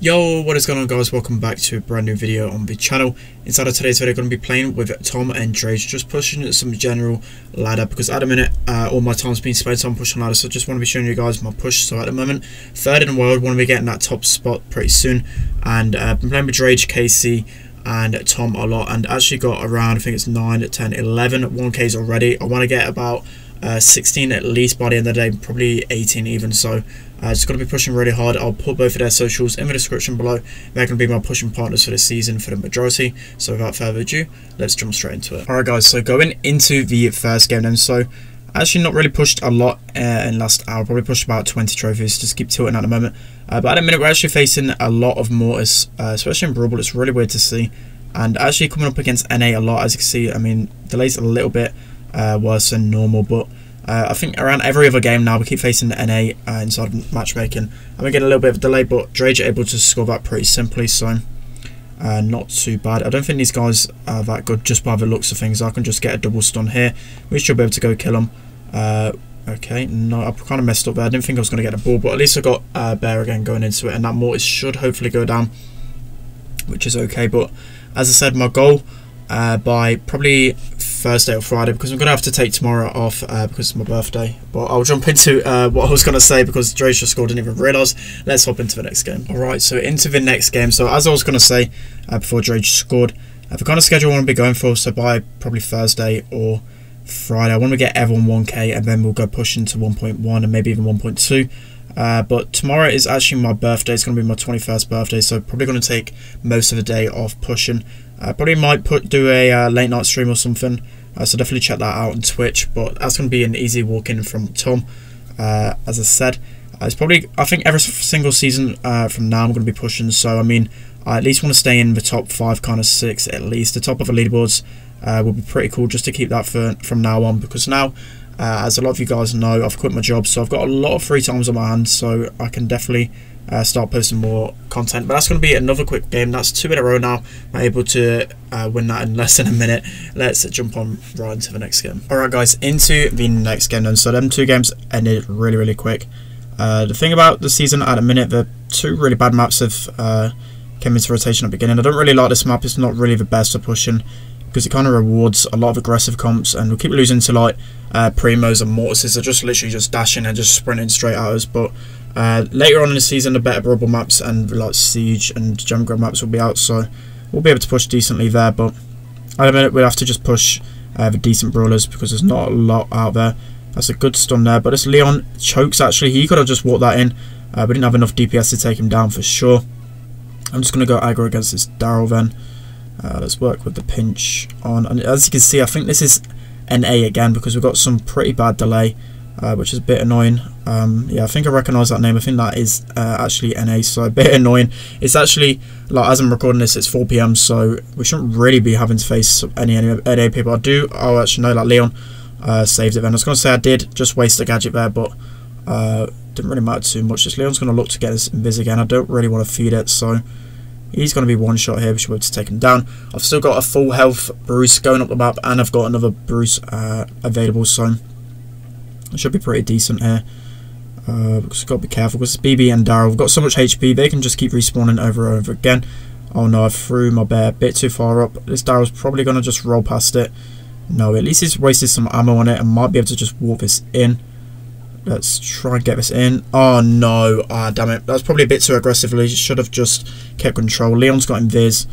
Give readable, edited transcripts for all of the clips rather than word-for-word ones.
Yo, what is going on, guys? Welcome back to a brand new video on the channel. Inside of today's video, I'm going to be playing with Tom and Drage, just pushing some general ladder, because at the minute all my time's been spent on pushing ladder, so just want to be showing you guys my push. So at the moment, third in the world, want to be getting that top spot pretty soon. And I've been playing with Drage, KC and Tom a lot, and actually got around, I think it's 9, 10, 11 1Ks already. I want to get about 16 at least by the end of the day, probably 18 even. So just got to be pushing really hard. I'll put both of their socials in the description below. They're going to be my pushing partners for this season for the majority. So without further ado, let's jump straight into it. Alright guys, so going into the first game then. So actually not really pushed a lot in last hour, probably pushed about 20 trophies, just keep tilting at the moment. But at the minute we're actually facing a lot of Mortis, especially in Brawl Ball. It's really weird to see. And actually coming up against NA a lot, as you can see. I mean, delays a little bit worse than normal, but I think around every other game now we keep facing NA inside of matchmaking. I'm getting a little bit of a delay, but Drage are able to score that pretty simply, so not too bad. I don't think these guys are that good just by the looks of things. I can just get a double stun here. We should be able to go kill them. Okay, no, I kind of messed up there. I didn't think I was going to get a ball, but at least I got Bea again going into it, and that Mortis should hopefully go down, which is okay. But as I said, my goal by probably Thursday or Friday, because I'm going to have to take tomorrow off because it's my birthday. But I'll jump into what I was going to say, because Drage just scored, didn't even realise. Let's hop into the next game. Alright, so into the next game. So as I was going to say before Drage scored, the kind of schedule I want to be going for, so by probably Thursday or Friday, I want to get everyone 1K, and then we'll go pushing to 1.1 and maybe even 1.2. But tomorrow is actually my birthday. It's going to be my 21st birthday, so probably going to take most of the day off pushing. Probably might do a late night stream or something, so definitely check that out on Twitch. But that's going to be an easy walk in from Tom. As I said, it's probably, I think every single season from now I'm going to be pushing. So I mean, I at least want to stay in the top 5, kind of 6 at least. The top of the leaderboards will be pretty cool, just to keep that from now on, because now as a lot of you guys know, I've quit my job, so I've got a lot of free times on my hands, so I can definitely start posting more content. But that's going to be another quick game. That's 2 in a row now. I'm able to win that in less than a minute. Let's jump on right into the next game. Alright guys, into the next game then. So them 2 games ended really quick. The thing about the season at the minute, the 2 really bad maps have came into rotation at the beginning. I don't really like this map. It's not really the best for pushing, because it kind of rewards a lot of aggressive comps, and we'll keep losing to like Primos and Mortises. They're just literally just dashing and just sprinting straight at us. But later on in the season, the better Brawl Ball maps and like Siege and Gem Grab maps will be out, so we'll be able to push decently there. But at the minute we'll have to just push the decent brawlers, because there's not a lot out there. That's a good stun there, but it's Leon chokes. Actually, he could have just walked that in. We didn't have enough DPS to take him down for sure. I'm just going to go aggro against this Darryl then. Let's work with the pinch on, and as you can see, I think this is NA again, because we've got some pretty bad delay, which is a bit annoying. Yeah, I think I recognise that name. I think that is actually NA, so a bit annoying. It's actually, like, as I'm recording this, it's 4 PM, so we shouldn't really be having to face any NA people. Oh, actually no, like Leon saved it then. I was going to say I did just waste a gadget there, but didn't really matter too much. This Leon's going to look to get his invis again. I don't really want to feed it, so he's going to be one shot here. We should be able to take him down. I've still got a full health Bruce going up the map, and I've got another Bruce available, so it should be pretty decent here. Because we've got to be careful, because it's BB and Darryl. We've got so much HP, they can just keep respawning over and over again. Oh no, I threw my bear a bit too far up. This Daryl's probably going to just roll past it. No, at least he's wasted some ammo on it and might be able to just walk this in. Let's try and get this in. Oh no, damn it. That's probably a bit too aggressively. Should have just kept control. Leon's got invis.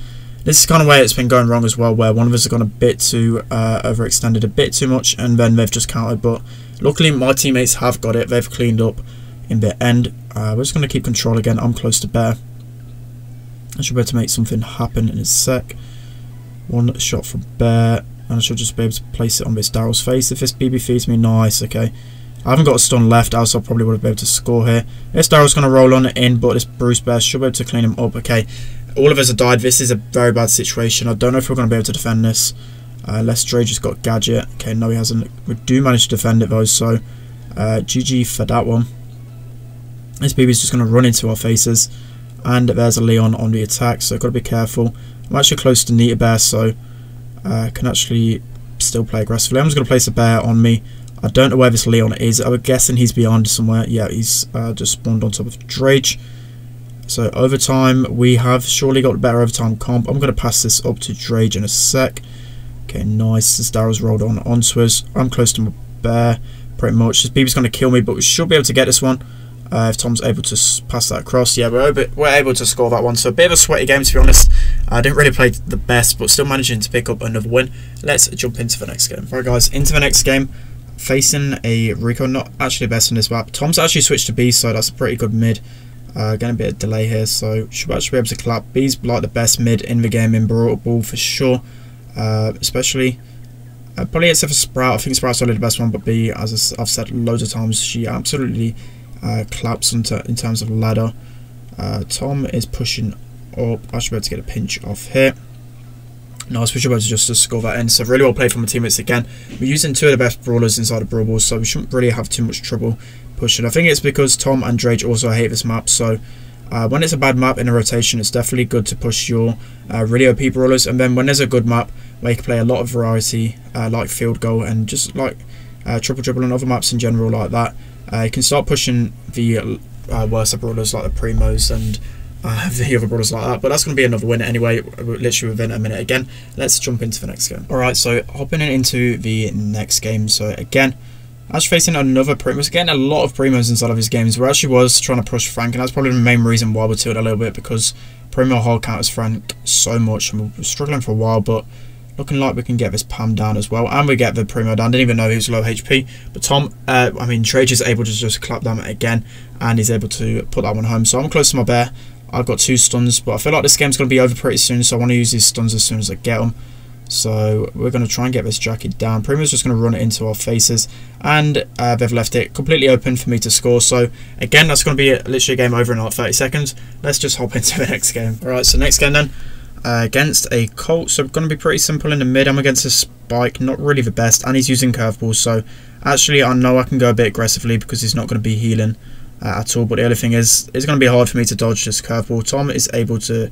This is kind of where it's been going wrong as well, where one of us have gone a bit too overextended, a bit too much, and then they've just countered. But luckily my teammates have got it. They've cleaned up in the end. We're just going to keep control again. I'm close to Bea. I should be able to make something happen in a sec. One shot from Bea, and I should just be able to place it on this Daryl's face. If this BB feeds me, nice, okay. I haven't got a stun left, else I probably would have been able to score here. This Daryl's going to roll on in, but this Bruce Bear should be able to clean him up. Okay, all of us have died. This is a very bad situation. I don't know if we're going to be able to defend this. Unless Drage has got Gadget. Okay, no, he hasn't. We do manage to defend it, though, so GG for that one. This BB's just going to run into our faces. And there's a Leon on the attack, so got to be careful. I'm actually close to Nita Bear, so I can actually still play aggressively. I'm just going to place a bear on me. I don't know where this Leon is. I'm guessing he's behind somewhere. Yeah, he's just spawned on top of Drage. So overtime, we have surely got better overtime comp. I'm going to pass this up to Drage in a sec. Okay, nice. Since Daryl's rolled on onto us, I'm close to my bear pretty much. This BB's going to kill me, but we should be able to get this one if Tom's able to pass that across. Yeah, we're able to score that one. So a bit of a sweaty game, to be honest. I didn't really play the best, but still managing to pick up another win. Let's jump into the next game. Alright guys, into the next game. Facing a Rico, not actually best in this map. Tom's actually switched to B, so that's a pretty good mid. Getting a bit of delay here, so should actually be able to clap. B's like the best mid in the game in Brawl Ball for sure. Especially, probably except for Sprout. I think Sprout's probably the best one, but B, as I've said loads of times, she absolutely claps in terms of ladder. Tom is pushing up. I should be able to get a pinch off here. Nice, we should be able to just score that in. So really well played from my teammates again. We're using two of the best brawlers inside of Brawl Ball, so we shouldn't really have too much trouble pushing. I think it's because Tom and Drage also hate this map, so when it's a bad map in a rotation, it's definitely good to push your really OP brawlers. And then when there's a good map where you can play a lot of variety, like field goal and just like triple dribble and other maps in general like that, you can start pushing the worse brawlers like the Primos and the other brothers like that. But that's going to be another win anyway, literally within a minute again. Let's jump into the next game. Alright, so hopping into the next game. So again, actually facing another Primos. Getting a lot of Primos inside of his games. We actually was trying to push Frank, and that's probably the main reason why we're tilted a little bit, because Primo hard counters Frank so much, and we were struggling for a while, but looking like we can get this Pam down as well, and we get the Primo down. Didn't even know he was low HP, but Tom, Drage is able to just clap down again, and he's able to put that one home. So I'm close to my bear. I've got two stuns, but I feel like this game's going to be over pretty soon, so I want to use these stuns as soon as I get them. So we're going to try and get this jacket down. Primo's just going to run it into our faces, and they've left it completely open for me to score. So again, that's going to be literally a game over in like 30 seconds. Let's just hop into the next game. Alright, so next game then, against a Colt. So going to be pretty simple in the mid. I'm against a Spike, not really the best, and he's using curveballs. So actually, I know I can go a bit aggressively because he's not going to be healing at all, but the only thing is it's going to be hard for me to dodge this curveball. Tom is able to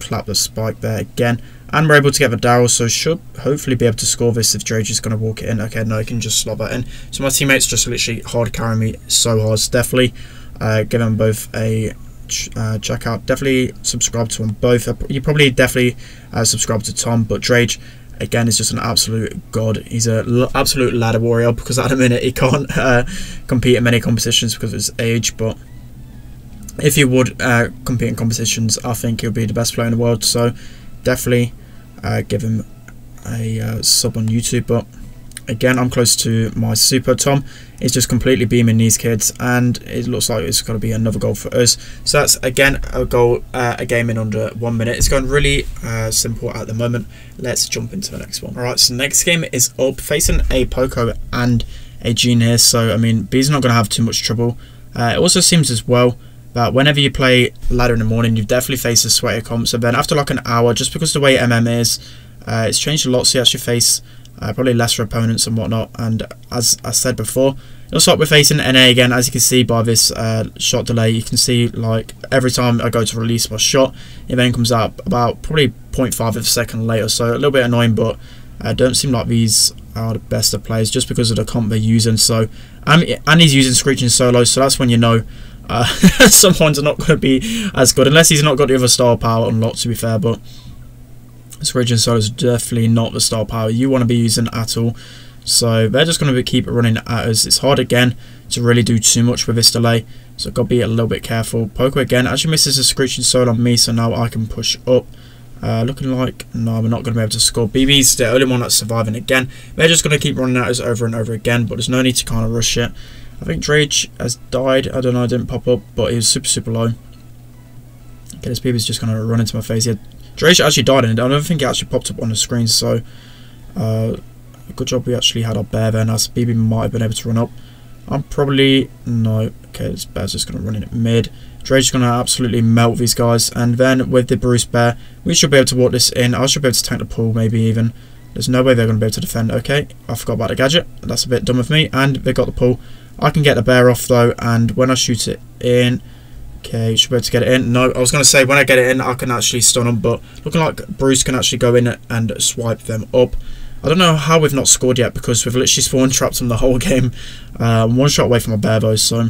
clap the Spike there again, and we're able to get the Darryl, so should hopefully be able to score this if Drage is going to walk it in. Okay, no, he can just slot that in. So my teammates just literally hard carrying me so hard. So definitely give them both a check out. Definitely subscribe to them both. You probably definitely subscribe to Tom, but Drage again is just an absolute god. He's an absolute ladder warrior, because at the minute he can't compete in many competitions because of his age, but if he would compete in competitions, I think he'll be the best player in the world. So definitely give him a sub on YouTube. But again, I'm close to my super. Tom is just completely beaming these kids, and it looks like it's going to be another goal for us. So that's again a goal, a game in under 1 minute. It's going really simple at the moment. Let's jump into the next one. Alright, so next game is up, facing a Poco and a Gene here. So I mean, B's not going to have too much trouble. It also seems as well that whenever you play ladder in the morning, you definitely face a sweaty comp. So then after like an hour, just because the way MM is, it's changed a lot, so you actually face probably lesser opponents and whatnot. And as I said before, it looks like we're facing NA again. As you can see by this shot delay, you can see like every time I go to release my shot, it then comes out about probably 0.5 of a second later. So a little bit annoying, but don't seem like these are the best of players just because of the comp they're using. So and he's using Screeching Solo, so that's when you know someone's not going to be as good, unless he's not got the other star power unlocked, to be fair. But Screeching Solo is definitely not the star power you want to be using at all. So they're just going to keep running at us. It's hard again to really do too much with this delay, so I've got to be a little bit careful. Poco again actually misses a Screeching Solo on me, so now I can push up. Looking like, no, we're not going to be able to score. BB's the only one that's surviving again. They're just going to keep running at us over and over again, but there's no need to kind of rush it. I think Drage has died. I don't know, I didn't pop up, but he was super, super low. Okay, this BB's just going to run into my face here. Drage actually died, and I don't think it actually popped up on the screen, so good job we actually had our bear there. Now BB might have been able to run up. I'm probably, no, okay, this bear's just going to run in at mid. Drage's going to absolutely melt these guys, and then with the Bruce bear, we should be able to walk this in. I should be able to tank the pool, maybe even. There's no way they're going to be able to defend. Okay, I forgot about the gadget. That's a bit dumb of me, and they got the pool. I can get the bear off though, and when I shoot it in, okay, should be able to get it in. No, I was going to say when I get it in, I can actually stun them, but looking like Bruce can actually go in and swipe them up. I don't know how we've not scored yet, because we've literally spawn trapped them the whole game. One shot away from my bear though, so, and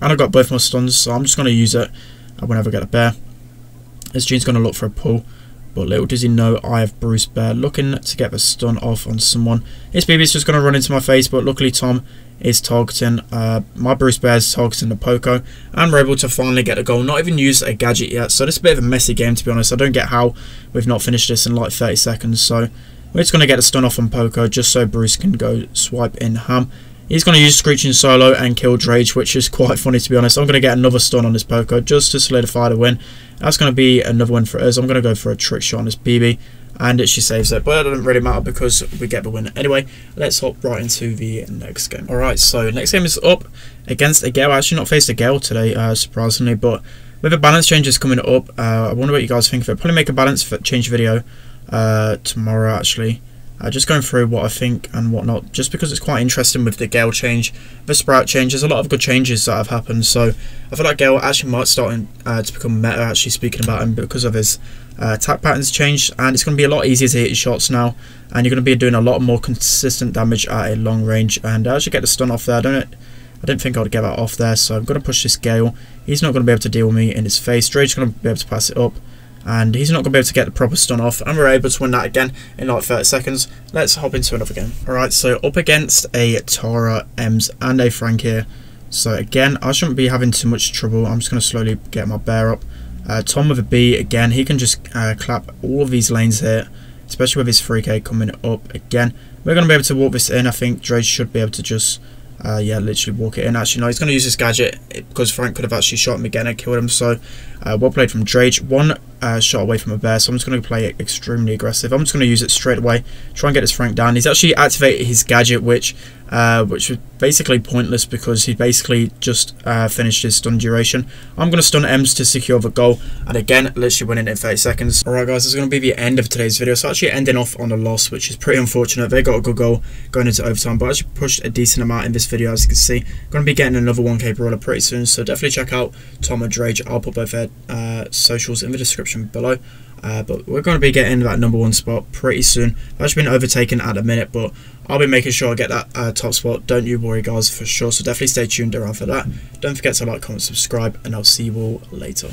I've got both my stuns, so I'm just going to use it. I will never get a bear. As Gene's going to look for a pull, but little does he know I have Bruce Bear looking to get the stun off on someone. His BB's just going to run into my face, but luckily Tom is targeting, my Bruce Bear's targeting the Poco, and we're able to finally get a goal. Not even used a gadget yet, so this is a bit of a messy game, to be honest. I don't get how we've not finished this in like 30 seconds, so we're just going to get a stun off on Poco just so Bruce can go swipe in ham. He's going to use Screeching Solo and kill Drage, which is quite funny, to be honest. I'm going to get another stun on this Poco just to solidify the win. That's going to be another one for us. I'm going to go for a trick shot on this BB, and she saves it. But it doesn't really matter because we get the win. Anyway, let's hop right into the next game. Alright, so next game is up against a Gale. I actually not faced a Gale today, surprisingly. But with the balance changes coming up, I wonder what you guys think of it. Probably make a balance change video tomorrow, actually. Just going through what I think and whatnot, just because it's quite interesting with the Gale change, the Sprout change. There's a lot of good changes that have happened, so I feel like Gale actually might start to become meta, actually, speaking about him, because of his attack patterns changed, and it's going to be a lot easier to hit your shots now, and you're going to be doing a lot more consistent damage at a long range. And I actually get the stun off there. I don't think I would get that off there, so I'm going to push this Gale. He's not going to be able to deal with me in his face. Drage's going to be able to pass it up, and he's not going to be able to get the proper stun off, and we're able to win that again in like 30 seconds. Let's hop into another game. Alright, so up against a Tara, Ems, and a Frank here. So again, I shouldn't be having too much trouble. I'm just going to slowly get my bear up. Tom with a B again. He can just clap all of these lanes here, especially with his 3k coming up again. We're going to be able to walk this in. I think Drake should be able to just, yeah, literally walk it in. Actually, no, he's going to use his gadget because Frank could have actually shot him again and killed him. So, well played from Drage. One shot away from a bear, so I'm just going to play it extremely aggressive. I'm just going to use it straight away, try and get this Frank down. He's actually activated his gadget, which was basically pointless because he basically just finished his stun duration. I'm going to stun Ems to secure the goal, and again, literally winning in 30 seconds. Alright guys, this is going to be the end of today's video. So actually ending off on a loss, which is pretty unfortunate. They got a good goal going into overtime, but I actually pushed a decent amount in this video, as you can see. Going to be getting another 1k brawler pretty soon, so definitely check out Tom and Drage. I'll put both their socials in the description below, but we're going to be getting that #1 spot pretty soon. I've actually been overtaken at the minute, but I'll be making sure I get that top spot, don't you worry guys, for sure. So definitely stay tuned around for that. Don't forget to like, comment, subscribe, and I'll see you all later.